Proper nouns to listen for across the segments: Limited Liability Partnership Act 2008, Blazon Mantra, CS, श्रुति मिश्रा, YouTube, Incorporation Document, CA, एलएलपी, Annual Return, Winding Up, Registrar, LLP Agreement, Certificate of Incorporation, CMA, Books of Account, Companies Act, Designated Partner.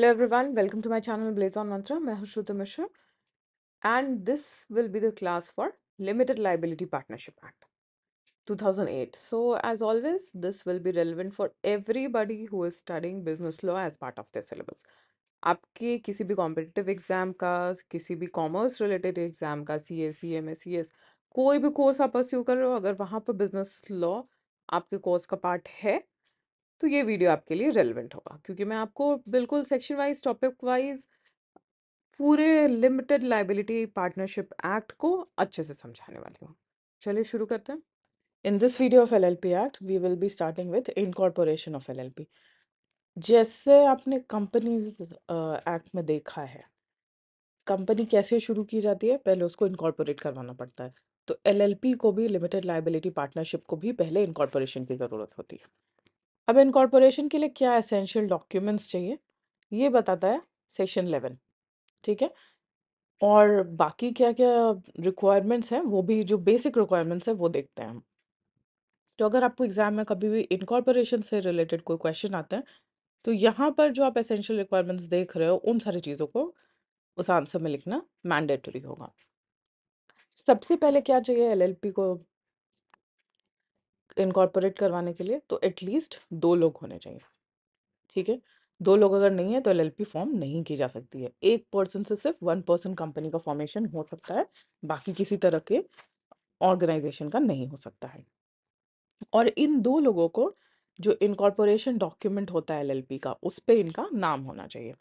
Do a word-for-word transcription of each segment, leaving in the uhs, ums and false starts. Hello everyone, welcome to my channel Blazon Mantra. मैं हूं श्रुति मिश्रा and this will be the class for Limited Liability Partnership Act two thousand eight. So as always, this will be relevant for everybody who is studying business law as part of their syllabus. आपके किसी भी competitive exam का, किसी भी commerce related exam का, सी ए C M A C S कोई भी course आप परस्यू कर रहे हो, अगर वहाँ पर बिजनेस लॉ आपके कोर्स का पार्ट है तो ये वीडियो आपके लिए रेलेवेंट होगा, क्योंकि मैं आपको बिल्कुल सेक्शन वाइज, टॉपिक वाइज पूरे लिमिटेड लायबिलिटी पार्टनरशिप एक्ट को अच्छे से समझाने वाली हूँ. चलिए शुरू करते हैं. In this video of L L P act we will be starting with incorporation of L L P. जैसे आपने कंपनीज एक्ट में देखा है, कंपनी कैसे शुरू की जाती है, पहले उसको इनकॉर्पोरेट करवाना पड़ता है. तो एल एल पी को भी, लिमिटेड लायबिलिटी पार्टनरशिप को भी पहले इनकॉर्पोरेशन की ज़रूरत होती है. अब इनकॉर्पोरेशन के लिए क्या एसेंशियल डॉक्यूमेंट्स चाहिए ये बताता है सेक्शन इलेवन, ठीक है. और बाकी क्या क्या रिक्वायरमेंट्स हैं वो भी, जो बेसिक रिक्वायरमेंट्स हैं वो देखते हैं हम. तो अगर आपको एग्ज़ाम में कभी भी इनकॉर्पोरेशन से रिलेटेड कोई क्वेश्चन आता है तो यहाँ पर जो आप एसेंशियल रिक्वायरमेंट्स देख रहे हो उन सारी चीज़ों को उस आंसर में लिखना मैंडेटरी होगा. सबसे पहले क्या चाहिए एल एल पी को इनकॉर्पोरेट करवाने के लिए? तो एटलीस्ट दो लोग होने चाहिए, ठीक है. दो लोग अगर नहीं है तो एलएलपी फॉर्म नहीं की जा सकती है. एक पर्सन से सिर्फ वन पर्सन कंपनी का फॉर्मेशन हो सकता है, बाकी किसी तरह के ऑर्गेनाइजेशन का नहीं हो सकता है. और इन दो लोगों को जो इनकॉर्पोरेशन डॉक्यूमेंट होता है एलएलपी का, उस पर इनका नाम होना चाहिए.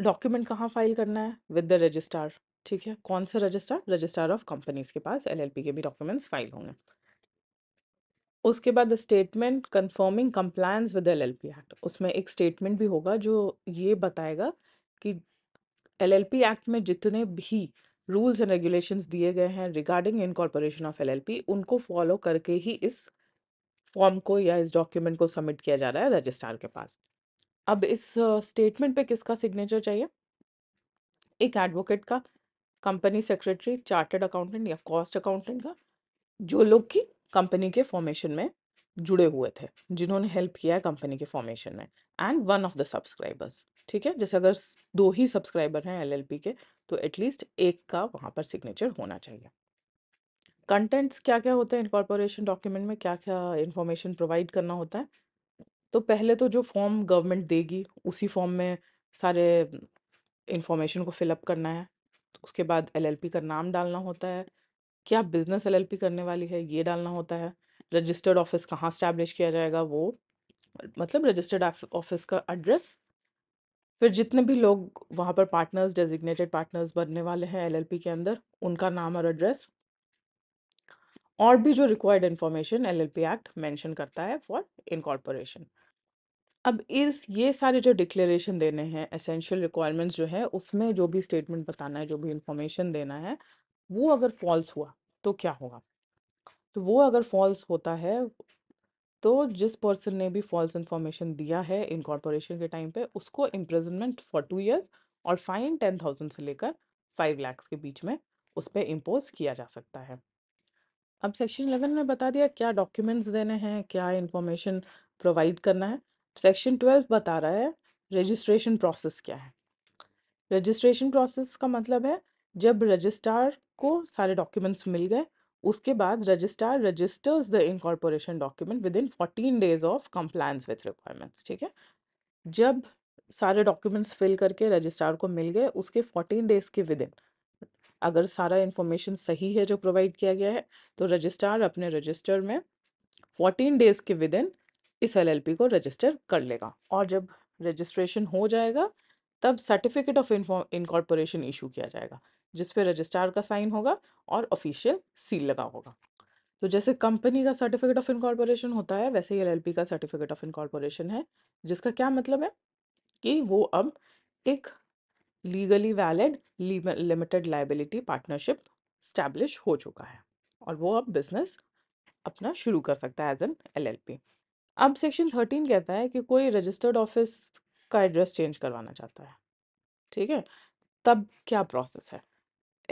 डॉक्यूमेंट कहाँ फाइल करना है? विद द रजिस्ट्रार, ठीक है. कौन सा रजिस्ट्रार? रजिस्ट्रार ऑफ कंपनीज के पास एलएलपी के भी डॉक्यूमेंट्स फाइल होंगे. उसके बाद statement confirming compliance with एलएलपी act, उसमें एक स्टेटमेंट भी होगा जो ये बताएगा कि एलएलपी एक्ट में जितने भी रूल्स एंड रेगुलेशंस दिए गए हैं रिगार्डिंग इनकॉर्पोरेशन ऑफ एलएलपी, उनको फॉलो करके ही इस फॉर्म को या इस डॉक्यूमेंट को सबमिट किया जा रहा है रजिस्ट्रार के पास. अब इस स्टेटमेंट पे किसका सिग्नेचर चाहिए? एक एडवोकेट का, कंपनी सेक्रेटरी, चार्टर्ड अकाउंटेंट या कॉस्ट अकाउंटेंट का, जो लोग की कंपनी के फॉर्मेशन में जुड़े हुए थे, जिन्होंने हेल्प किया है कंपनी के फॉर्मेशन में, and one of the subscribers, ठीक है. जैसे अगर दो ही सब्सक्राइबर हैं एलएलपी के तो एटलीस्ट एक का वहाँ पर सिग्नेचर होना चाहिए. कंटेंट्स क्या क्या होते हैं इनकॉर्पोरेशन डॉक्यूमेंट में, क्या क्या इन्फॉर्मेशन प्रोवाइड करना होता है? तो पहले तो जो फॉर्म गवर्नमेंट देगी उसी फॉर्म में सारे इन्फॉर्मेशन को फिलअप करना है. तो उसके बाद एलएलपी का नाम डालना होता है, क्या बिजनेस एलएलपी करने वाली है ये डालना होता है, रजिस्टर्ड ऑफिस कहाँ स्टैब्लिश किया जाएगा वो, मतलब रजिस्टर्ड ऑफिस का एड्रेस. फिर जितने भी लोग वहाँ पर पार्टनर्स, डेजिग्नेटेड पार्टनर्स बनने वाले हैं एलएलपी के अंदर, उनका नाम और एड्रेस, और भी जो required information एलएलपी act mention करता है फॉर इनकॉर्पोरेशन. अब इस ये सारे जो डिक्लेरेशन देने हैं, एसेंशियल रिक्वायरमेंट्स जो है, उसमें जो भी स्टेटमेंट बताना है, जो भी इन्फॉर्मेशन देना है, वो अगर फॉल्स हुआ तो क्या होगा? तो वो अगर फॉल्स होता है तो जिस पर्सन ने भी फॉल्स इन्फॉर्मेशन दिया है इनकॉर्पोरेशन के टाइम पे, उसको इम्प्रिजनमेंट फॉर टू इयर्स और फाइन टेन थाउजेंड से लेकर फाइव लैक्स के बीच में उस पर इम्पोज किया जा सकता है. अब सेक्शन इलेवन में बता दिया क्या डॉक्यूमेंट्स देने हैं, क्या इन्फॉर्मेशन प्रोवाइड करना है. सेक्शन ट्वेल्व बता रहा है रजिस्ट्रेशन प्रोसेस क्या है. रजिस्ट्रेशन प्रोसेस का मतलब है जब रजिस्ट्रार को सारे डॉक्यूमेंट्स मिल गए, उसके बाद registrar registers the incorporation document within fourteen days of compliance with requirements, ठीक है. जब सारे डॉक्यूमेंट्स फिल करके रजिस्ट्रार को मिल गए, उसके फोर्टीन डेज के विद इन अगर सारा इन्फॉर्मेशन सही है जो प्रोवाइड किया गया है, तो रजिस्ट्रार अपने रजिस्टर में फोर्टीन डेज के विद इन इस एल एल पी को रजिस्टर कर लेगा. और जब रजिस्ट्रेशन हो जाएगा तब सर्टिफिकेट ऑफ इनकॉर्पोरेशन इशू किया जाएगा, जिस पे रजिस्ट्रार का साइन होगा और ऑफिशियल सील लगा होगा. तो जैसे कंपनी का सर्टिफिकेट ऑफ इनकॉर्पोरेशन होता है, वैसे ही एलएलपी का सर्टिफिकेट ऑफ इनकॉर्पोरेशन है, जिसका क्या मतलब है कि वो अब एक legally valid limited liability partnership establish हो चुका है और वो अब बिजनेस अपना शुरू कर सकता है एज एन एलएलपी. अब सेक्शन थर्टीन कहता है कि कोई रजिस्टर्ड ऑफिस का एड्रेस चेंज करवाना चाहता है, ठीक है, तब क्या प्रोसेस है?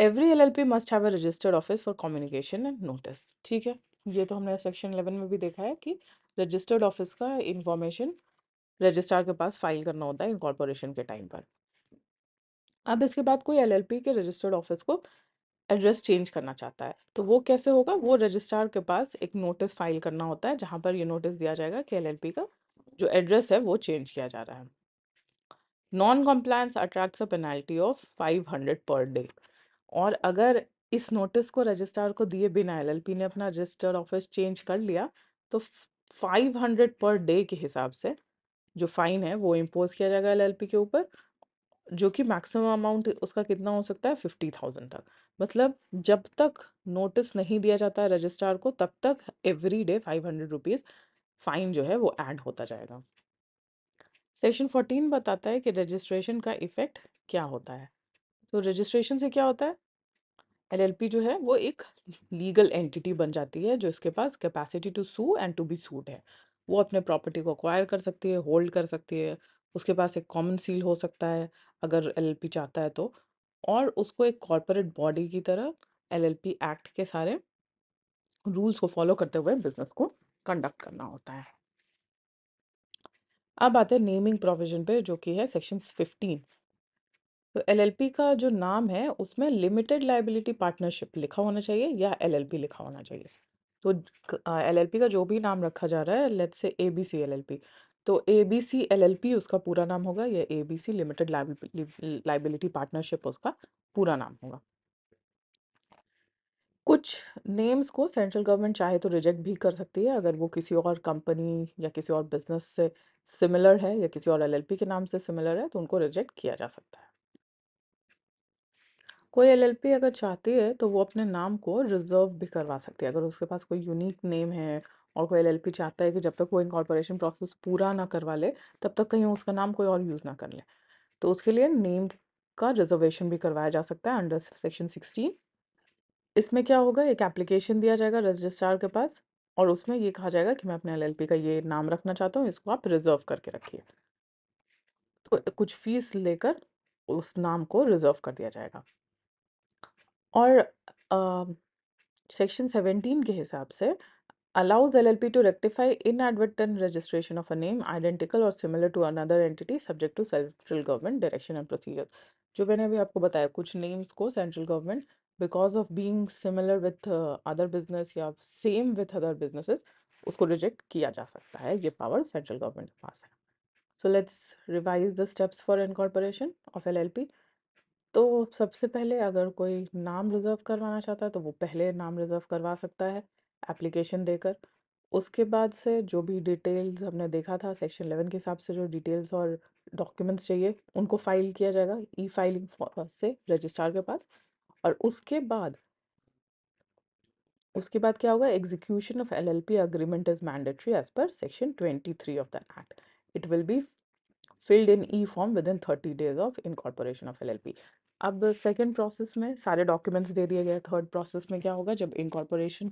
Every L L P must have a registered office for communication and notice, ठीक है. ये तो हमने सेक्शन इलेवन में भी देखा है कि रजिस्टर्ड ऑफिस का इंफॉर्मेशन रजिस्ट्रार के पास फाइल करना होता है इनकॉर्पोरेशन के टाइम पर। अब इसके बाद कोई एलएलपी के रजिस्टर्ड ऑफिस को एड्रेस चेंज करना चाहता है तो वो कैसे होगा, वो रजिस्ट्रार के पास एक नोटिस फाइल करना होता है जहाँ पर ये नोटिस दिया जाएगा कि एलएलपी का जो एड्रेस है वो चेंज किया जा रहा है। Non compliance attracts a penalty of five hundred per day, और अगर इस नोटिस को रजिस्ट्रार को दिए बिना एलएलपी ने अपना रजिस्टर्ड ऑफिस चेंज कर लिया तो फाइव हंड्रेड पर डे के हिसाब से जो फाइन है वो इम्पोज किया जाएगा एलएलपी के ऊपर, जो कि मैक्सिमम अमाउंट उसका कितना हो सकता है फिफ्टी थाउजेंड तक। मतलब जब तक नोटिस नहीं दिया जाता है रजिस्ट्रार को तब तक every day five hundred rupees fine जो है वो ऐड होता जाएगा। सेक्शन फोर्टीन बताता है कि रजिस्ट्रेशन का इफेक्ट क्या होता है। तो रजिस्ट्रेशन से क्या होता है, एलएलपी जो है वो एक लीगल एंटिटी बन जाती है जो इसके पास capacity to sue and to be sued है। वो अपने प्रॉपर्टी को अक्वायर कर सकती है, होल्ड कर सकती है, उसके पास एक कॉमन सील हो सकता है अगर एलएलपी चाहता है तो, और उसको एक कॉर्पोरेट बॉडी की तरह एलएलपी एक्ट के सारे रूल्स को फॉलो करते हुए बिजनेस को कंडक्ट करना होता है। अब आते हैं नेमिंग प्रोविजन पे जो कि है सेक्शन फिफ्टीन। तो एलएलपी का जो नाम है उसमें लिमिटेड लायबिलिटी पार्टनरशिप लिखा होना चाहिए या एलएलपी लिखा होना चाहिए। तो एलएलपी का जो भी नाम रखा जा रहा है, लेट्स से एबीसी एलएलपी, तो एबीसी एलएलपी उसका पूरा नाम होगा या एबीसी लिमिटेड लायबिलिटी पार्टनरशिप उसका पूरा नाम होगा। कुछ नेम्स को सेंट्रल गवर्नमेंट चाहे तो रिजेक्ट भी कर सकती है अगर वो किसी और कंपनी या किसी और बिजनेस से सिमिलर है या किसी और एलएलपी के नाम से सिमिलर है तो उनको रिजेक्ट किया जा सकता है। कोई एलएलपी अगर चाहती है तो वो अपने नाम को रिजर्व भी करवा सकती है। अगर उसके पास कोई यूनिक नेम है और कोई एलएलपी चाहता है कि जब तक वो इनकॉर्पोरेशन प्रोसेस पूरा ना करवा ले तब तक कहीं उसका नाम कोई और यूज़ ना कर ले, तो उसके लिए नेम का रिजर्वेशन भी करवाया जा सकता है अंडर सेक्शन सिक्सटीन। इसमें क्या होगा, एक एप्लीकेशन दिया जाएगा रजिस्ट्रार के पास और उसमें ये कहा जाएगा कि मैं अपने एलएलपी का ये नाम रखना चाहता हूँ, इसको आप रिजर्व करके रखिए। तो कुछ फीस लेकर उस नाम को रिजर्व कर दिया जाएगा। और सेक्शन सेवेंटीन के हिसाब से allows L L P to rectify inadvertent registration of a name identical or similar to another entity subject to central government direction and procedures। जो मैंने अभी आपको बताया, कुछ names को central government because of being similar with uh, other business या same with other businesses उसको reject किया जा सकता है, ये power central government के पास है। So let's revise the steps for incorporation of L L P। तो सबसे पहले अगर कोई नाम रिजर्व करवाना चाहता है तो वो पहले नाम रिजर्व करवा सकता है एप्लीकेशन देकर। उसके बाद से जो भी डिटेल्स हमने देखा था सेक्शन इलेवन के हिसाब से जो डिटेल्स और डॉक्यूमेंट्स चाहिए उनको फाइल किया जाएगा ई फाइलिंग से रजिस्ट्रार के पास। और उसके बाद उसके बाद क्या होगा, execution of एलएलपी agreement is mandatory as per section twenty three of the act. It will be filed in e form within thirty days of incorporation of एलएलपी। अब सेकेंड प्रोसेस में सारे documents दे दिए गए। Third process में क्या होगा, जब incorporation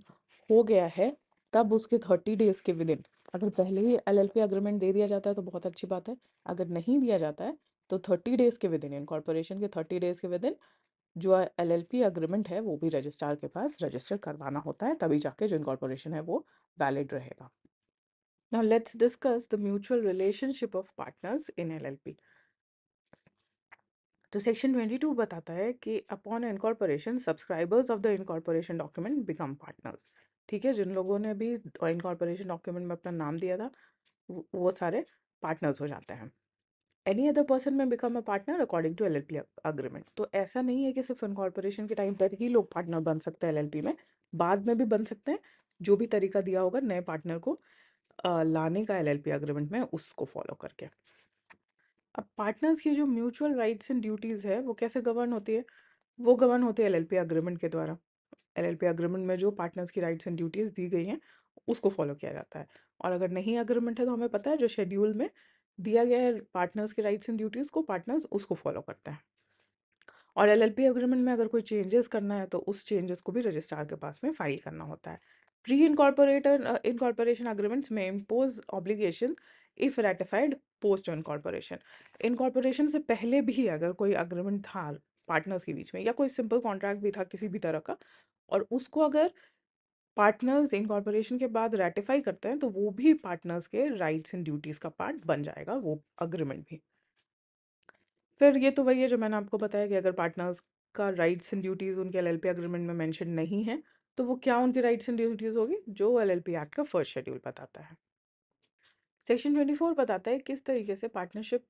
हो गया है तब उसके थर्टी डेज़ के विद इन, अगर पहले ही एलएलपी अग्रीमेंट दे दिया जाता है तो बहुत अच्छी बात है, अगर नहीं दिया जाता है तो थर्टी डेज़ के विद इन, इनकॉर्पोरेशन के थर्टी डेज़ के विद इन जो एलएलपी अग्रीमेंट है वो भी रजिस्ट्रार के पास रजिस्टर करवाना होता है, तभी जाके जो इनकॉर्पोरेशन है वो वैलिड रहेगा। Now let's discuss the mutual relationship of partners in एलएलपी। तो सेक्शन ट्वेंटी टू बताता है कि upon incorporation subscribers of the incorporation document become partners. ठीक है, जिन लोगों ने भी इनकॉर्पोरेशन डॉक्यूमेंट में अपना नाम दिया था वो सारे पार्टनर्स हो जाते हैं। Any other person may become a partner according to एलएलपी agreement. तो ऐसा नहीं है कि सिर्फ इनकॉर्पोरेशन के टाइम पर ही लोग पार्टनर बन सकते हैं एलएलपी में, बाद में भी बन सकते हैं। जो भी तरीका दिया होगा नए पार्टनर को लाने का एलएलपी अग्रीमेंट में, उसको फॉलो करके। अब पार्टनर्स की जो म्यूचुअल राइट्स एंड ड्यूटीज़ है वो कैसे गवर्न होती है, वो गवर्न होती है एलएलपी अग्रीमेंट के द्वारा। एलएलपी अग्रीमेंट में जो पार्टनर्स की राइट्स एंड ड्यूटीज़ दी गई हैं उसको फॉलो किया जाता है। और अगर नहीं अग्रीमेंट है तो हमें पता है जो शेड्यूल में दिया गया है पार्टनर्स की राइट्स एंड ड्यूटीज़ को, पार्टनर्स उसको फॉलो करते हैं। और एलएलपी अग्रीमेंट में अगर कोई चेंजेस करना है तो उस चेंजेस को भी रजिस्ट्रार के पास में फाइल करना होता है। प्री इनकॉर्पोरेटर इनकॉर्पोरेशन अग्रीमेंट्स में impose obligation if ratified post incorporation. Incorporation से पहले भी अगर कोई अग्रीमेंट था पार्टनर्स के बीच में या कोई सिंपल कॉन्ट्रैक्ट भी था किसी भी तरह का, और उसको अगर पार्टनर्स इनकॉर्पोरेशन के बाद रेटिफाई करते हैं तो वो भी पार्टनर्स के राइट्स एंड ड्यूटीज़ का पार्ट बन जाएगा, वो अग्रीमेंट भी। फिर ये तो वही है जो मैंने आपको बताया कि अगर पार्टनर्स का राइट्स एंड ड्यूटीज़ उनके एलएलपी अग्रीमेंट में मेंशन नहीं है तो वो क्या उनके राइट्स एंड ड्यूटीज़ होगी, जो एलएलपी एक्ट का फर्स्ट शेड्यूल बताता है। सेक्शन ट्वेंटी फोर बताता है किस तरीके से पार्टनरशिप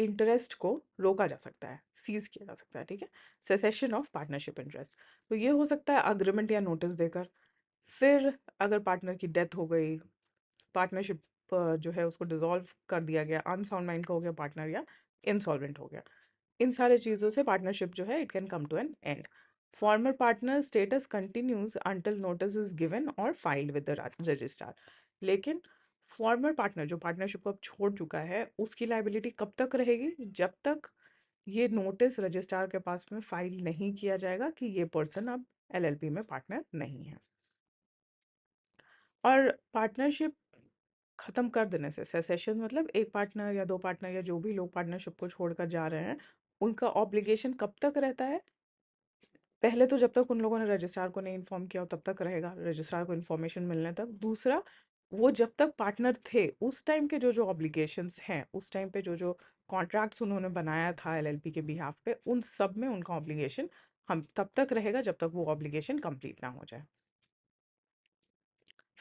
इंटरेस्ट को रोका जा सकता है, सीज किया जा सकता है, ठीक है, सेसेशन ऑफ पार्टनरशिप इंटरेस्ट। तो ये हो सकता है अग्रीमेंट या नोटिस देकर, फिर अगर पार्टनर की डेथ हो गई, पार्टनरशिप जो है उसको डिसॉल्व कर दिया गया, अनसाउंड माइंड का हो गया पार्टनर या इंसॉल्वेंट हो गया, इन सारे चीज़ों से पार्टनरशिप जो है it can come to an end. Former partner status continues until notice is given और फाइल्ड विद द रजिस्ट्रार। लेकिन फॉर्मर पार्टनर जो पार्टनरशिप को अब छोड़ चुका है उसकी लाइबिलिटी कब तक रहेगी, जब तक ये नोटिस रजिस्ट्रार के पास में फाइल नहीं किया जाएगा कि ये पर्सन अब एलएलपी में पार्टनर नहीं है। और पार्टनरशिप ख़त्म कर देने से, सेसेशन मतलब एक पार्टनर या दो पार्टनर या जो भी लोग पार्टनरशिप को छोड़कर जा रहे हैं उनका ऑब्लिगेशन कब तक रहता है, पहले तो जब तक उन लोगों ने रजिस्ट्रार को नहीं इन्फॉर्म किया तब तक रहेगा, रजिस्ट्रार को इन्फॉर्मेशन मिलने तक। दूसरा, वो जब तक पार्टनर थे उस टाइम के जो जो ऑब्लिगेशंस हैं, उस टाइम पे जो जो कॉन्ट्रैक्ट्स उन्होंने बनाया था एलएलपी के बिहाफ पे, उन सब में उनका ऑब्लिगेशन हम तब तक रहेगा जब तक वो ऑब्लिगेशन कंप्लीट ना हो जाए।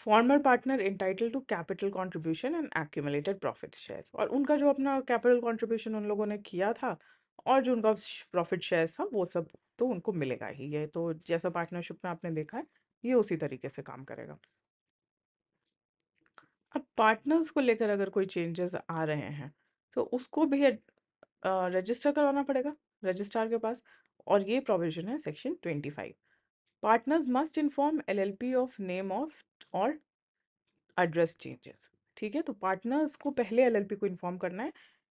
Former partner entitle to capital contribution and accumulated profit share, और उनका जो अपना कैपिटल कंट्रीब्यूशन उन लोगों ने किया था और जो उनका प्रॉफिट शेयर था वो सब तो उनको मिलेगा ही। ये तो जैसा पार्टनरशिप में आपने देखा है ये उसी तरीके से काम करेगा। अब पार्टनर्स को लेकर अगर कोई चेंजेस आ रहे हैं तो उसको भी रजिस्टर करवाना पड़ेगा रजिस्ट्रार के पास, और ये प्रोविजन है section twenty five. Partners must inform एलएलपी of name of और एड्रेस चेंजेस, ठीक है। तो पार्टनर्स को पहले एलएलपी को इन्फॉर्म करना है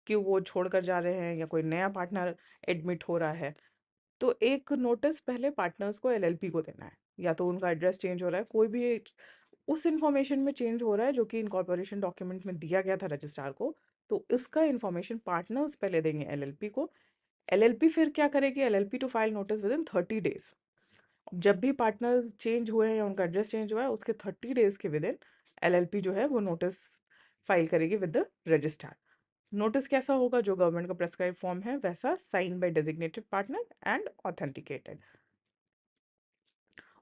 कि वो छोड़कर जा रहे हैं या कोई नया पार्टनर एडमिट हो रहा है, तो एक नोटिस पहले पार्टनर्स को एलएलपी को देना है, या तो उनका एड्रेस चेंज हो रहा है, कोई भी उस इन्फॉर्मेशन में चेंज हो रहा है जो कि इनकॉर्पोरेशन डॉक्यूमेंट में दिया गया था रजिस्ट्रार को, तो इसका इन्फॉर्मेशन पार्टनर्स पहले देंगे एलएलपी को। एलएलपी फिर क्या करेगी, एलएलपी to file notice within thirty days. जब भी पार्टनर्स चेंज हुए हैं या उनका एड्रेस चेंज हुआ है उसके थर्टी डेज के विद इन एलएलपी जो है वो नोटिस फाइल करेगी विद द रजिस्ट्रार। नोटिस कैसा होगा, जो गवर्नमेंट का प्रेस्क्राइब फॉर्म है वैसा, sign by designated partner and authenticated.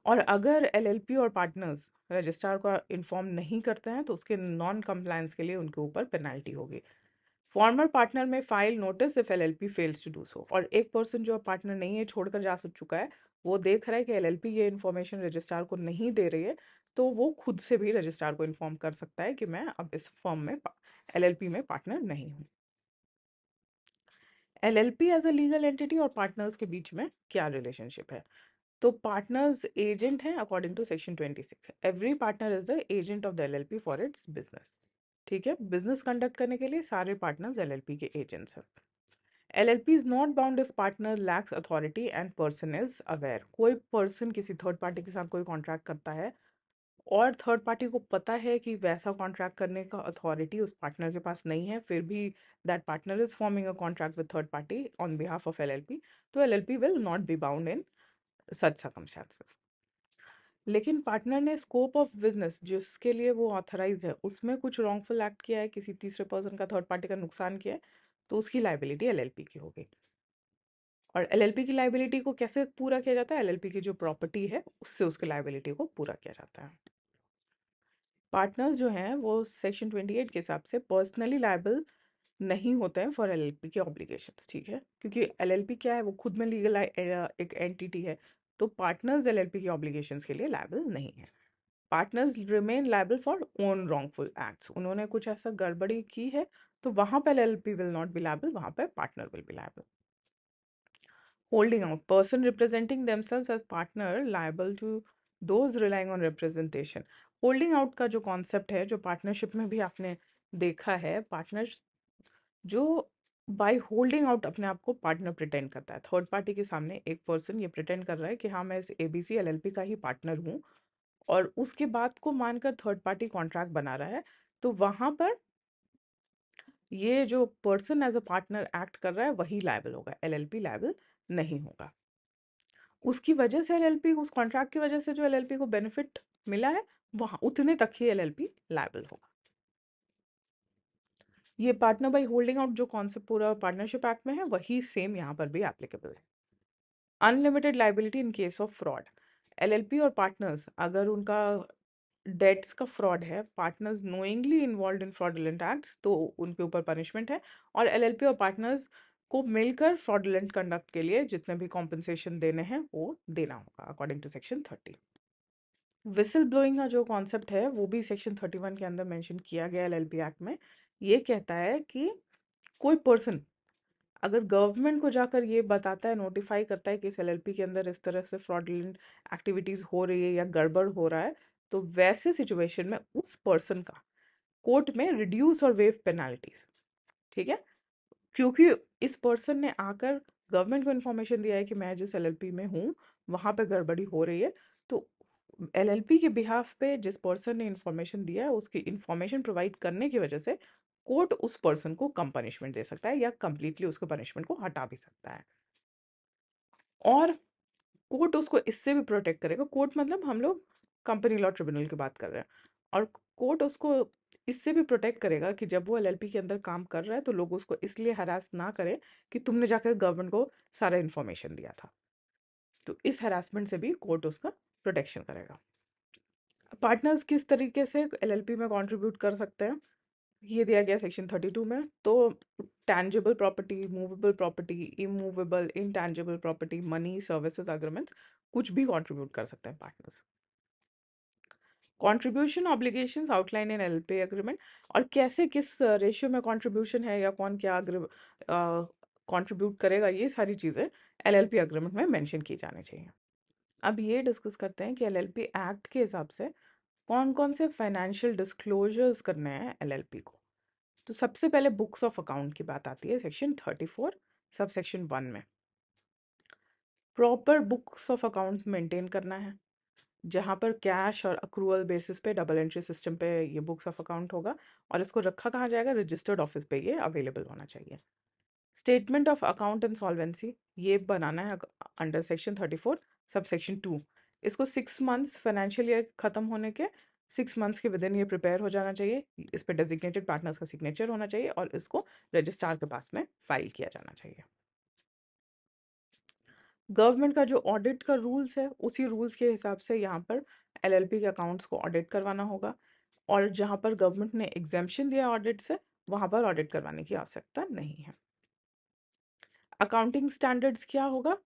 और अगर एलएलपी और पार्टनर्स रजिस्ट्रार को इन्फॉर्म नहीं करते हैं तो उसके नॉन कम्प्लायंस के लिए उनके ऊपर पेनल्टी होगी। Former partner may file notice if एलएलपी fails to do so, और एक पर्सन जो पार्टनर नहीं है छोड़कर जा चुका है वो देख रहा है कि एलएलपी ये इन्फॉर्मेशन रजिस्ट्रार को नहीं दे रही है, तो वो खुद से भी रजिस्ट्रार को इन्फॉर्म कर सकता है कि मैं अब इस फॉर्म में एलएलपी में पार्टनर नहीं हूँ। एलएलपी as a legal entity और पार्टनर्स के बीच में क्या रिलेशनशिप है, तो पार्टनर्स एजेंट हैं according to section twenty six. Every partner is the agent of the एलएलपी for its business, ठीक है। बिजनेस कंडक्ट करने के लिए सारे पार्टनर्स एलएलपी के एजेंट्स हैं। एलएलपी is not bound if partner lacks authority and person is aware. कोई person किसी थर्ड पार्टी के साथ कोई कॉन्ट्रैक्ट करता है और थर्ड पार्टी को पता है कि वैसा कॉन्ट्रैक्ट करने का अथॉरिटी उस पार्टनर के पास नहीं है, फिर भी that partner is forming a contract with third party on behalf of एलएलपी, तो एलएलपी will not be bound in such circumstances. लेकिन पार्टनर ने स्कोप ऑफ बिजनेस जिसके लिए वो ऑथराइज है उसमें कुछ रॉन्गफुल एक्ट किया है, किसी तीसरे पर्सन का थर्ड पार्टी का नुकसान किया है, तो उसकी लाइबिलिटी एलएलपी की होगी। और एलएलपी की लाइबिलिटी को कैसे पूरा किया जाता है, एलएलपी की जो प्रॉपर्टी है उससे उसकी लाइबिलिटी को पूरा किया जाता है। पार्टनर्स जो हैं वो सेक्शन ट्वेंटी एट के हिसाब से पर्सनली लाइबल नहीं होते हैं फॉर एलएलपी के ऑब्लिगेशंस, ठीक है, क्योंकि एलएलपी क्या है वो खुद में लीगल एक एंटिटी है, तो पार्टनर्स एलएलपी के ऑब्लिगेशंस के लिए लाइबल नहीं है। Partners remain liable for own wrongful acts, उन्होंने कुछ ऐसा गड़बड़ी की है तो वहाँ पर एलएलपी will not be liable, वहाँ पर partner will be liable. Holding out, person representing themselves as partner liable to those relying on representation. Holding out का जो कॉन्सेप्ट है जो पार्टनरशिप में भी आपने देखा है, पार्टनर जो बाय होल्डिंग आउट अपने आप को पार्टनर प्रिटेंड करता है, थर्ड पार्टी के सामने एक पर्सन ये प्रिटेंड कर रहा है कि हाँ मैं इस एबीसी एलएलपी का ही पार्टनर हूँ, और उसके बात को मानकर थर्ड पार्टी कॉन्ट्रैक्ट बना रहा है, तो वहाँ पर ये जो person as a partner act कर रहा है वही लायबल होगा, एलएलपी लायबल नहीं होगा। उसकी वजह से एलएलपी, उस कॉन्ट्रैक्ट की वजह से जो एलएलपी को बेनिफिट मिला है वहाँ उतने तक ही एलएलपी लायबल होगा। ये पार्टनर बाय होल्डिंग आउट जो कॉन्सेप्ट पूरा पार्टनरशिप एक्ट में है वही सेम यहाँ पर भी एप्लीकेबल है। Unlimited liability in case of fraud, एलएलपी और पार्टनर्स अगर उनका डेट्स का फ्रॉड है, partners knowingly involve in fraudulent acts, तो उनके ऊपर पनिशमेंट है। और एलएलपी और पार्टनर्स को मिलकर फ्रॉडुलेंट कंडक्ट के लिए जितने भी कॉम्पनसेशन देने हैं वो देना होगा according to section thirty. Whistle blowing का जो कॉन्सेप्ट है वो भी सेक्शन थर्टी वन के अंदर मेंशन किया गया एलएलपी एक्ट में। ये कहता है कि कोई पर्सन अगर गवर्नमेंट को जाकर ये बताता है, नोटिफाई करता है कि इस एलएलपी के अंदर इस तरह से फ्रॉडलेंट एक्टिविटीज़ हो रही है या गड़बड़ हो रहा है, तो वैसे सिचुएशन में उस पर्सन का कोर्ट में रिड्यूस और वेव पेनाल्टीज, ठीक है, क्योंकि इस पर्सन ने आकर गवर्नमेंट को इन्फॉर्मेशन दिया है कि मैं जिस एलएलपी में हूँ वहाँ पे गड़बड़ी हो रही है, तो एलएलपी के बिहाफ पे जिस पर्सन ने इन्फॉर्मेशन दिया है उसकी इन्फॉर्मेशन प्रोवाइड करने की वजह से कोर्ट उस पर्सन को कम पनिशमेंट दे सकता है या कंप्लीटली उसके पनिशमेंट को हटा भी सकता है। और कोर्ट उसको इससे भी प्रोटेक्ट करेगा, कोर्ट मतलब हम लोग कंपनी लॉ ट्रिब्यूनल की बात कर रहे हैं, और कोर्ट उसको इससे भी प्रोटेक्ट करेगा कि जब वो एलएलपी के अंदर काम कर रहा है तो लोग उसको इसलिए हरास ना करें कि तुमने जाकर गवर्नमेंट को सारा इन्फॉर्मेशन दिया था, तो इस हरासमेंट से भी कोर्ट उसका प्रोटेक्शन करेगा। पार्टनर्स किस तरीके से एलएलपी में कंट्रीब्यूट कर सकते हैं ये दिया गया सेक्शन थर्टी टू में। तो tangible property, movable property, immovable, intangible property, money, services, agreements, कुछ भी कंट्रीब्यूट कर सकते हैं partners. Contribution obligations outline in एलएलपी agreement, और कैसे किस रेशियो में कंट्रीब्यूशन है या कौन क्या कंट्रीब्यूट करेगा, ये सारी चीज़ें एलएलपी एग्रीमेंट में मेंशन की जानी चाहिए। अब ये डिस्कस करते हैं कि एलएलपी एक्ट के हिसाब से कौन कौन से फाइनेंशियल डिस्क्लोजर्स करने हैं एलएलपी को। तो सबसे पहले बुक्स ऑफ अकाउंट की बात आती है section thirty four sub section one में। Proper books of account maintain करना है जहाँ पर कैश और अक्रूअल बेसिस पे डबल एंट्री सिस्टम पे ये बुक्स ऑफ अकाउंट होगा, और इसको रखा कहाँ जाएगा, रजिस्टर्ड ऑफिस पे ये अवेलेबल होना चाहिए। Statement of account and solvency ये बनाना है under section thirty four sub section two. इसको सिक्स मंथ्स फाइनेंशियल ईयर खत्म होने के सिक्स मंथ्स के विदिन ये प्रिपेयर हो जाना चाहिए, इस पर डेजिग्नेटेड पार्टनर्स का सिग्नेचर होना चाहिए और इसको रजिस्ट्रार के पास में फाइल किया जाना चाहिए। गवर्नमेंट का जो ऑडिट का रूल्स है उसी रूल्स के हिसाब से यहाँ पर एलएलपी के अकाउंट्स को ऑडिट करवाना होगा, और जहाँ पर गवर्नमेंट ने एग्जेम्पशन दिया ऑडिट से वहाँ पर ऑडिट करवाने की आवश्यकता नहीं है। अकाउंटिंग स्टैंडर्ड्स क्या होगा,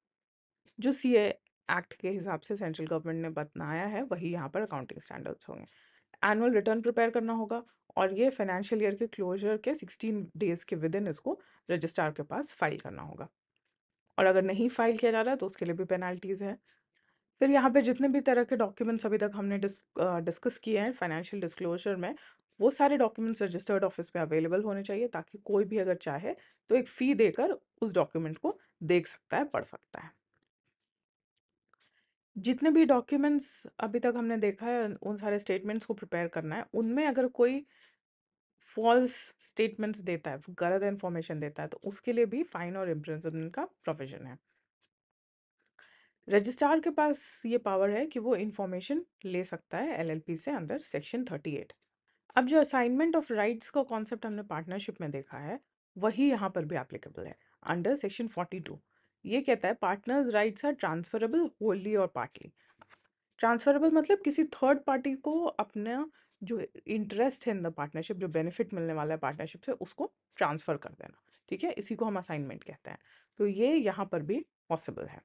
जो सी ए एक्ट के हिसाब से सेंट्रल गवर्नमेंट ने बनाया है वही यहाँ पर अकाउंटिंग स्टैंडर्ड्स होंगे। एनुअल रिटर्न प्रिपेयर करना होगा और ये फाइनेंशियल ईयर के क्लोजर के सिक्सटीन डेज के विदिन इसको रजिस्ट्रार के पास फाइल करना होगा, और अगर नहीं फाइल किया जा रहा है तो उसके लिए भी पेनाल्टीज़ हैं। फिर यहाँ पे जितने भी तरह के डॉक्यूमेंट्स अभी तक हमने डिस, डिस्कस किए हैं फाइनेंशियल डिस्क्लोजर में, वो सारे डॉक्यूमेंट्स रजिस्टर्ड ऑफिस में अवेलेबल होने चाहिए ताकि कोई भी अगर चाहे तो एक फ़ी देकर उस डॉक्यूमेंट को देख सकता है, पढ़ सकता है। जितने भी डॉक्यूमेंट्स अभी तक हमने देखा है उन सारे स्टेटमेंट्स को प्रिपेयर करना है, उनमें अगर कोई फॉल्स स्टेटमेंट्स देता है, गलत इन्फॉर्मेशन देता है, तो उसके लिए भी फाइन और इम्प्रिजनमेंट का प्रोविजन है। रजिस्ट्रार के पास ये पावर है कि वो इन्फॉर्मेशन ले सकता है एलएलपी से अंदर सेक्शन थर्टी एट। अब जो असाइनमेंट ऑफ राइट्स का कॉन्सेप्ट हमने पार्टनरशिप में देखा है वही यहाँ पर भी एप्लीकेबल है अंडर सेक्शन फोर्टी टू। ये कहता है partners rights are transferable wholly और पार्टली। ट्रांसफरेबल मतलब किसी थर्ड पार्टी को अपना जो इंटरेस्ट है इन द पार्टनरशिप, जो बेनिफिट मिलने वाला है पार्टनरशिप से, उसको ट्रांसफ़र कर देना, ठीक है, इसी को हम असाइनमेंट कहते हैं। तो ये यहाँ पर भी पॉसिबल है।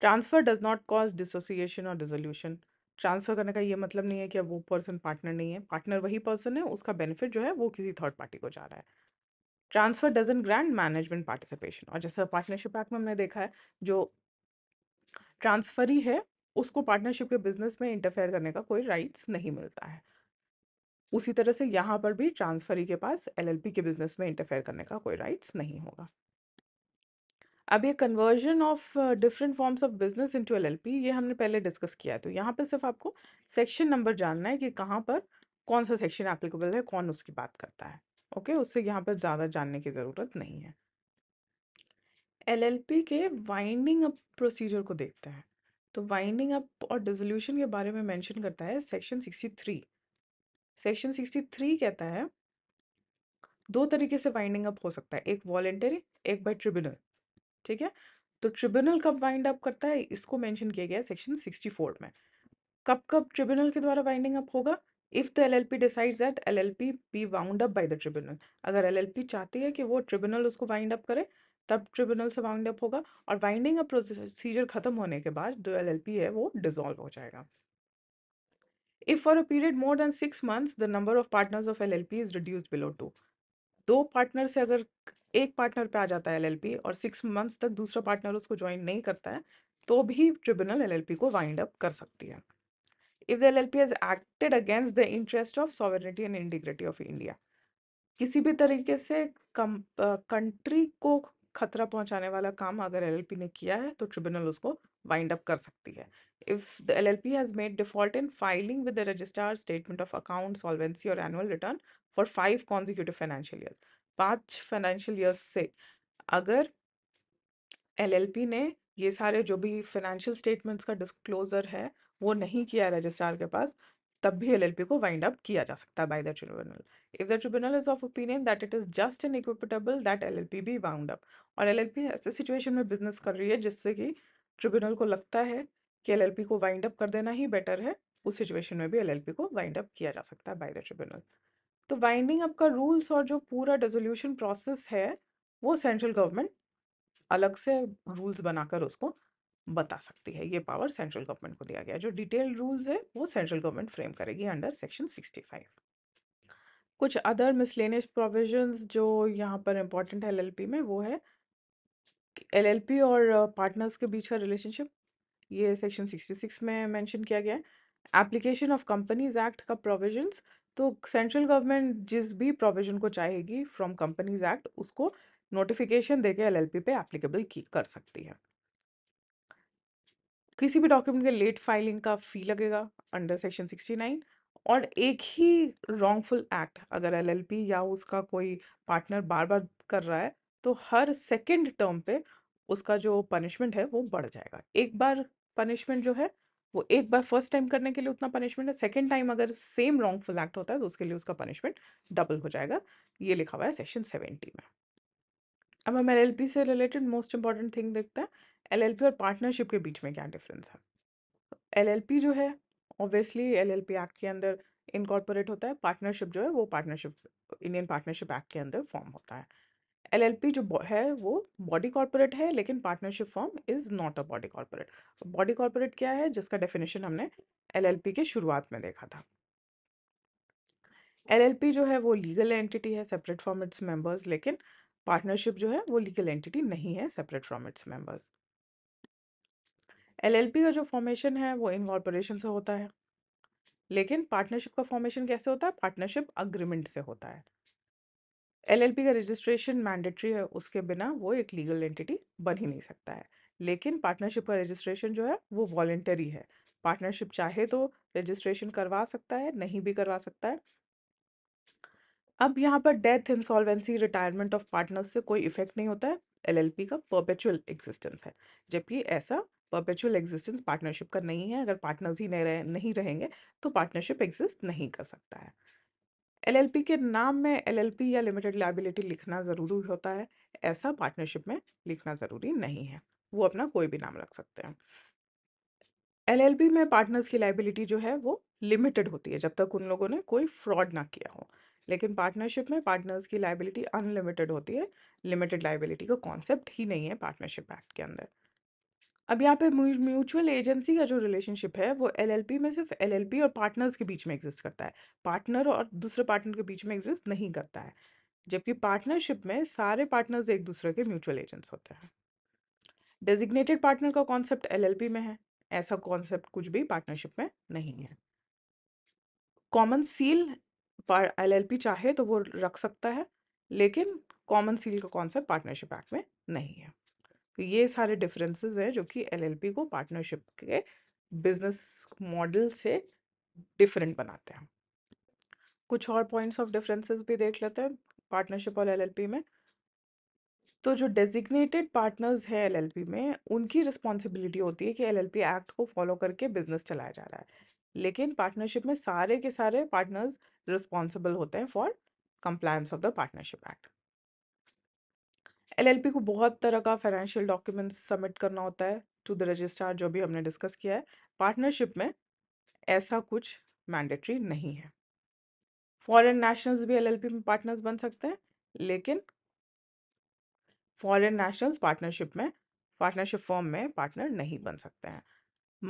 Transfer does not cause dissociation और डिसोल्यूशन। ट्रांसफ़र करने का ये मतलब नहीं है कि अब वो पर्सन पार्टनर नहीं है, पार्टनर वही पर्सन है, उसका बेनिफिट जो है वो किसी थर्ड पार्टी को जा रहा है। Transfer doesn't grant management participation, और जैसा पार्टनरशिप एक्ट में हमने देखा है जो ट्रांसफरी है उसको पार्टनरशिप के बिजनेस में इंटरफेयर करने का कोई राइट्स नहीं मिलता है, उसी तरह से यहाँ पर भी ट्रांसफरी के पास एलएलपी के बिजनेस में इंटरफेयर करने का कोई राइट्स नहीं होगा। अब ये conversion of different forms of business into एलएलपी ये हमने पहले डिस्कस किया है, तो यहाँ पर सिर्फ आपको सेक्शन नंबर जानना है कि कहाँ पर कौन सा सेक्शन एप्लीकेबल है, कौन उसकी बात करता है, ओके, उससे यहाँ पर ज़्यादा जानने की ज़रूरत नहीं है। एलएलपी के वाइंडिंग अप प्रोसीजर को देखते हैं। तो वाइंडिंग अप और डिसोल्यूशन के बारे में मेंशन करता है section sixty three. Section sixty three कहता है दो तरीके से वाइंडिंग अप हो सकता है, एक वॉलेंटरी, एक बाय ट्रिब्यूनल। ठीक है, तो ट्रिब्यूनल कब वाइंड अप करता है इसको मेंशन किया गया है सेक्शन सिक्सटी फोर में। कब कब ट्रिब्यूनल के द्वारा वाइंडिंग अप होगा? If the एलएलपी decides that एलएलपी be wound up by the tribunal. अगर एलएलपी चाहती है कि वो ट्रिब्यूनल उसको वाइंड अप करे तब ट्रिब्यूनल से वाइंड अप होगा, और वाइंडिंग अप प्रोसीजर खत्म होने के बाद जो एलएलपी है वो डिसॉल्व हो जाएगा। If for a period more than six months the number of partners of एलएलपी is reduced below two. दो पार्टनर से अगर एक पार्टनर पे आ जाता है एलएलपी और सिक्स मंथ्स तक दूसरा पार्टनर उसको ज्वाइन नहीं करता है तो भी ट्रिब्यूनल एलएलपी को वाइंड अप कर सकती है। If the एलएलपी has acted against the interest of sovereignty and integrity of India, किसी भी तरीके से कंट्री को खतरा पहुंचाने वाला काम अगर एलएलपी ने किया है तो ट्रिब्यूनल उसको वाइंड अप कर सकती है। If the एलएलपी has made default in filing with the registrar statement of account, solvency और annual return for five consecutive financial years, पांच फाइनेंशियल ईयर्स से अगर एलएलपी ने ये सारे जो भी फाइनेंशियल स्टेटमेंट्स का डिस्क्लोजर है वो नहीं किया है रजिस्ट्रार के पास, तब भी एलएलपी को वाइंड अप किया जा सकता है by the tribunal. If the tribunal is of opinion that it is just and equitable that एलएलपी be wound up, और एलएलपी ऐसे सिचुएशन में बिजनेस कर रही है जिससे कि ट्रिब्यूनल को लगता है कि एलएलपी को वाइंड अप कर देना ही बेटर है, उस सिचुएशन में भी एलएलपी को वाइंड अप किया जा सकता है बाय द ट्रिब्यूनल। तो वाइंडिंग अप का रूल्स और जो पूरा डिसोल्यूशन प्रोसेस है वो सेंट्रल गवर्नमेंट अलग से रूल्स बनाकर उसको बता सकती है। ये पावर सेंट्रल गवर्नमेंट को दिया गया है। जो डिटेल रूल्स है वो सेंट्रल गवर्नमेंट फ्रेम करेगी अंडर सेक्शन सिक्सटी फाइव। कुछ अदर मिसलेनियस प्रोविजंस जो यहाँ पर इम्पॉर्टेंट है एलएलपी में वो है एलएलपी और पार्टनर्स के बीच का रिलेशनशिप, ये सेक्शन सिक्सटी सिक्स में मेंशन किया गया है। एप्लीकेशन ऑफ कंपनीज एक्ट का प्रोविजंस, तो सेंट्रल गवर्नमेंट जिस भी प्रोविजन को चाहेगी फ्रॉम कंपनीज एक्ट उसको नोटिफिकेशन देके एलएलपी पे एप्लीकेबल की कर सकती है। किसी भी डॉक्यूमेंट के लेट फाइलिंग का फी लगेगा अंडर सेक्शन सिक्सटी नाइन, और एक ही रॉन्गफुल एक्ट अगर एलएलपी या उसका कोई पार्टनर बार बार कर रहा है तो हर सेकंड टर्म पे उसका जो पनिशमेंट है वो बढ़ जाएगा। एक बार पनिशमेंट जो है वो एक बार फर्स्ट टाइम करने के लिए उतना पनिशमेंट है, सेकेंड टाइम अगर सेम रॉन्गफुल एक्ट होता है तो उसके लिए उसका पनिशमेंट डबल हो जाएगा। ये लिखा हुआ है सेक्शन सेवेंटी में। अब हम एलएलपी से रिलेटेड मोस्ट इंपॉर्टेंट थिंग देखते हैं, एलएलपी और पार्टनरशिप के बीच में क्या डिफरेंस है। एलएलपी जो है ऑब्वियसली एलएलपी एक्ट के अंदर इनकॉर्पोरेट होता है, पार्टनरशिप जो है वो पार्टनरशिप इंडियन पार्टनरशिप एक्ट के अंदर फॉर्म होता है। एलएलपी जो है वो बॉडी कॉर्पोरेट है, लेकिन partnership form is not a body corporate. Body corporate क्या है जिसका डेफिनेशन हमने एलएलपी के शुरुआत में देखा था। एलएलपी जो है वो लीगल एंटिटी है सेपरेट फ्रॉम इट्स मेंबर्स, लेकिन पार्टनरशिप जो है वो लीगल एंटिटी नहीं है separate from its members. एलएलपी का जो फॉर्मेशन है वो इनकॉर्पोरेशन से होता है, लेकिन पार्टनरशिप का फॉर्मेशन कैसे होता है? पार्टनरशिप अग्रीमेंट से होता है। एलएलपी का रजिस्ट्रेशन मैंडेटरी है, उसके बिना वो एक लीगल एंटिटी बन ही नहीं सकता है, लेकिन पार्टनरशिप का रजिस्ट्रेशन जो है वो वॉलेंटरी है। पार्टनरशिप चाहे तो रजिस्ट्रेशन करवा सकता है, नहीं भी करवा सकता है। अब यहाँ पर death, insolvency, retirement of partners से कोई इफेक्ट नहीं होता है। एलएलपी का परपेचुअल एग्जिस्टेंस है, जबकि ऐसा परपेचुअल एग्जिस्टेंस पार्टनरशिप का नहीं है। अगर पार्टनर्स ही नहीं रहे नहीं रहेंगे तो पार्टनरशिप एग्जिस्ट नहीं कर सकता है। एलएलपी के नाम में एलएलपी या लिमिटेड लायबिलिटी लिखना ज़रूरी होता है, ऐसा पार्टनरशिप में लिखना ज़रूरी नहीं है, वो अपना कोई भी नाम रख सकते हैं। एलएलपी में पार्टनर्स की लायबिलिटी जो है वो लिमिटेड होती है जब तक उन लोगों ने कोई फ्रॉड ना किया हो, लेकिन पार्टनरशिप में पार्टनर्स की लायबिलिटी अनलिमिटेड होती है। लिमिटेड लायबिलिटी का कॉन्सेप्ट ही नहीं है पार्टनरशिप एक्ट के अंदर। अब यहाँ पे म्यूचुअल एजेंसी का जो रिलेशनशिप है वो एलएलपी में सिर्फ एलएलपी और पार्टनर्स के बीच में एग्जिस्ट करता है, पार्टनर और दूसरे पार्टनर के बीच में एग्जिस्ट नहीं करता है, जबकि पार्टनरशिप में सारे पार्टनर्स एक दूसरे के म्यूचुअल एजेंट्स होते हैं। डेजिग्नेटेड पार्टनर का कॉन्सेप्ट एलएलपी में है, ऐसा कॉन्सेप्ट कुछ भी पार्टनरशिप में नहीं है। कॉमन सील एलएलपी चाहे तो वो रख सकता है, लेकिन कॉमन सील का कॉन्सेप्ट पार्टनरशिप एक्ट में नहीं है। तो ये सारे डिफरेंसेस हैं जो कि एलएलपी को पार्टनरशिप के बिजनेस मॉडल से डिफरेंट बनाते हैं। कुछ और पॉइंट्स ऑफ डिफरेंसेस भी देख लेते हैं पार्टनरशिप और एलएलपी में। तो जो डेजिग्नेटेड पार्टनर्स हैं एलएलपी में, उनकी रिस्पॉन्सिबिलिटी होती है कि एलएलपी एक्ट को फॉलो करके बिजनेस चलाया जा रहा है, लेकिन पार्टनरशिप में सारे के सारे पार्टनर्स रिस्पॉन्सिबल होते हैं for compliance of the partnership act. एलएलपी को बहुत तरह का फाइनेंशियल डॉक्यूमेंट्स सबमिट करना होता है टू द रजिस्ट्रार, जो भी हमने डिस्कस किया है। पार्टनरशिप में ऐसा कुछ मैंडेटरी नहीं है। फॉरेन नेशनल्स भी एलएलपी में पार्टनर्स बन सकते हैं, लेकिन फॉरेन नेशनल्स पार्टनरशिप में पार्टनरशिप फर्म में पार्टनर नहीं बन सकते हैं।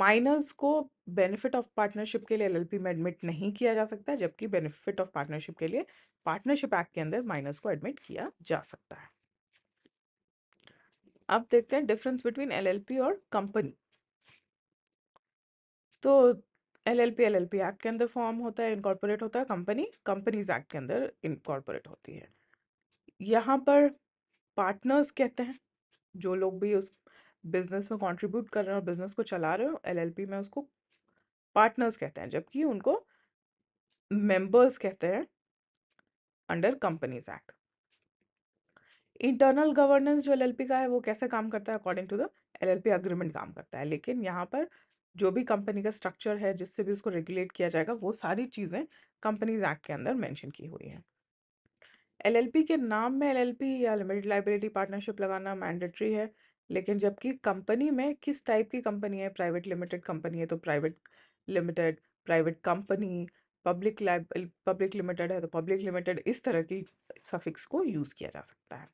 माइनर्स को बेनिफिट ऑफ पार्टनरशिप के लिए एलएलपी में एडमिट नहीं किया जा सकता है, जबकि बेनिफिट ऑफ पार्टनरशिप के लिए पार्टनरशिप एक्ट के अंदर माइनर्स को एडमिट किया जा सकता है। अब देखते हैं डिफरेंस बिटवीन एलएलपी और कंपनी। तो एलएलपी एलएलपी एक्ट के अंदर फॉर्म होता है, इनकॉर्पोरेट होता है। कंपनी कंपनीज एक्ट के अंदर इनकॉर्पोरेट होती है। यहाँ पर पार्टनर्स कहते हैं जो लोग भी उस बिजनेस में कंट्रीब्यूट कर रहे हैं और बिजनेस को चला रहे हो, एलएलपी में उसको पार्टनर्स कहते हैं, जबकि उनको मेंबर्स कहते हैं under companies act. Internal governance जो एलएलपी का है वो कैसे काम करता है, according to the एलएलपी agreement काम करता है। लेकिन यहाँ पर जो भी कंपनी का स्ट्रक्चर है, जिससे भी उसको रेगुलेट किया जाएगा, वो सारी चीज़ें कंपनीज एक्ट के अंदर मेंशन की हुई हैं। एलएलपी के नाम में एलएलपी या लिमिटेड लायबिलिटी पार्टनरशिप लगाना मैंडेटरी है, लेकिन जबकि कंपनी में किस टाइप की कंपनी है, प्राइवेट लिमिटेड कंपनी है तो private limited, private company, public लाइब पब्लिक लिमिटेड है तो पब्लिक लिमिटेड, इस तरह की सफिक्स को यूज़ किया जा सकता है।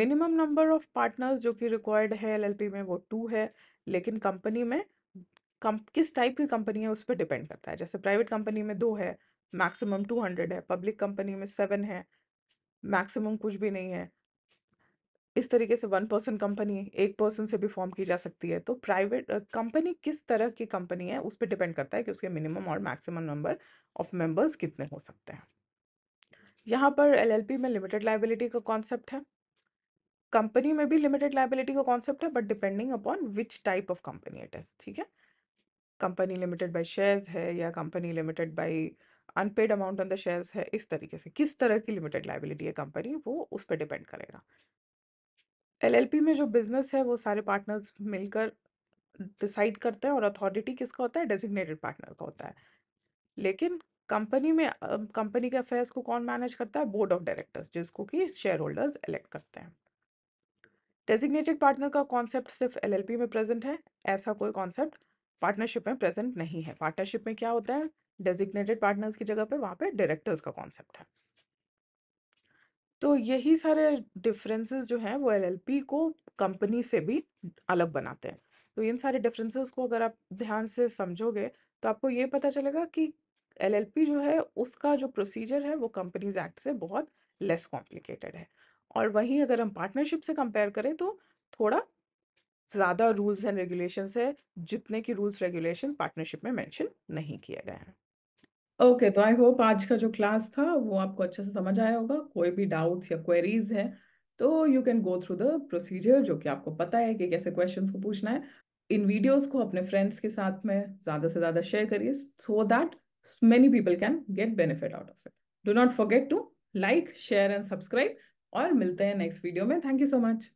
मिनिमम नंबर ऑफ पार्टनर्स जो कि रिक्वायर्ड है एलएलपी में वो टू है, लेकिन कंपनी में कम किस टाइप की कंपनी है उस पर डिपेंड करता है। जैसे प्राइवेट कंपनी में दो है, मैक्सिमम टू हंड्रेड है, पब्लिक कंपनी में सेवन है, मैक्सिमम कुछ भी नहीं है। इस तरीके से वन पर्सन कंपनी, एक पर्सन से भी फॉर्म की जा सकती है। तो प्राइवेट कंपनी किस तरह की कंपनी है उस पर डिपेंड करता है कि उसके मिनिमम और मैक्सिमम नंबर ऑफ मेंबर्स कितने हो सकते हैं। यहाँ पर एलएलपी में लिमिटेड लायबिलिटी का कॉन्सेप्ट है, कंपनी में भी लिमिटेड लायबिलिटी का कॉन्सेप्ट है, but depending upon which type of company it is. ठीक है, कंपनी लिमिटेड बाय शेयर्स है या company limited by unpaid amount on the shares है, इस तरीके से किस तरह की लिमिटेड लायबिलिटी है कंपनी, वो उस पर डिपेंड करेगा। एलएलपी में जो बिजनेस है वो सारे पार्टनर्स मिलकर डिसाइड करते हैं, और अथॉरिटी किसका होता है, डेजिग्नेटेड पार्टनर का होता है। लेकिन कंपनी में कंपनी के अफेयर्स को कौन मैनेज करता है, बोर्ड ऑफ डायरेक्टर्स, जिसको कि शेयर होल्डर्स इलेक्ट करते हैं। डेजिग्नेटेड पार्टनर का कॉन्सेप्ट सिर्फ एलएलपी में प्रेजेंट है, ऐसा कोई कॉन्सेप्ट पार्टनरशिप में प्रेजेंट नहीं है। पार्टनरशिप में क्या होता है, डेजिग्नेटेड पार्टनर्स की जगह पे वहाँ पे डायरेक्टर्स का कॉन्सेप्ट है। तो यही सारे डिफरेंसेस जो हैं वो एलएलपी को कंपनी से भी अलग बनाते हैं। तो इन सारे डिफरेंसेस को अगर आप ध्यान से समझोगे तो आपको ये पता चलेगा कि एलएलपी जो है उसका जो प्रोसीजर है वो कंपनीज एक्ट से बहुत लेस कॉम्प्लिकेटेड है, और वहीं अगर हम पार्टनरशिप से कंपेयर करें तो थोड़ा ज़्यादा रूल्स एंड रेगुलेशंस है, जितने की रूल्स रेगुलेशंस पार्टनरशिप में मेंशन नहीं किया गया है। ओके, तो आई होप आज का जो क्लास था वो आपको अच्छे से समझ आया होगा। कोई भी डाउट्स या क्वेरीज है तो you can go through the procedure, जो कि आपको पता है कि कैसे क्वेश्चंस को पूछना है। इन वीडियोस को अपने फ्रेंड्स के साथ में ज़्यादा से ज़्यादा शेयर करिए, so that many people can get benefit out of it. Do not forget to like, share and subscribe, और मिलते हैं नेक्स्ट वीडियो में। Thank you so much.